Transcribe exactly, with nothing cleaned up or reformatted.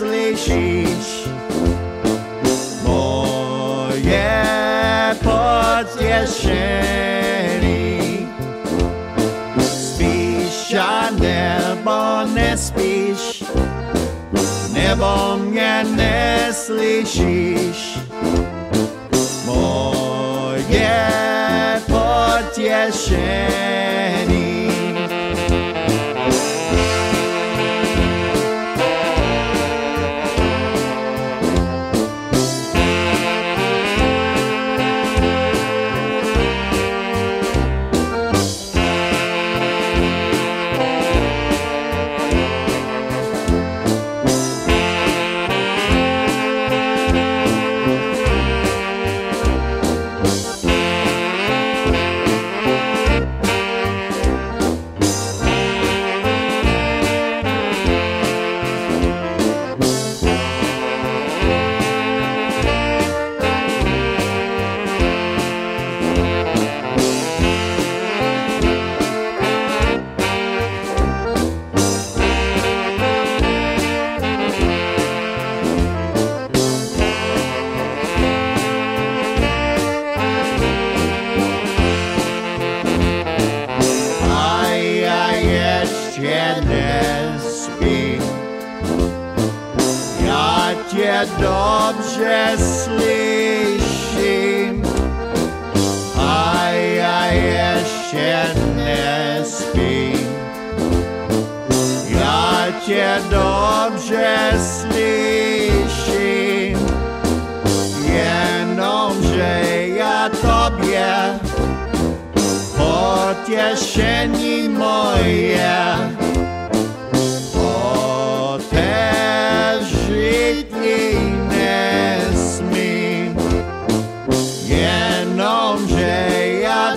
neslyšíš moje potěšení. Spíš a nebo nespíš, nebo mě neslyšíš, moje potěšení. Tě dobře slyším, a já ještě nespím. Já tě dobře slyším, jenomže já tobě potěšení moje nesmím, jenomže já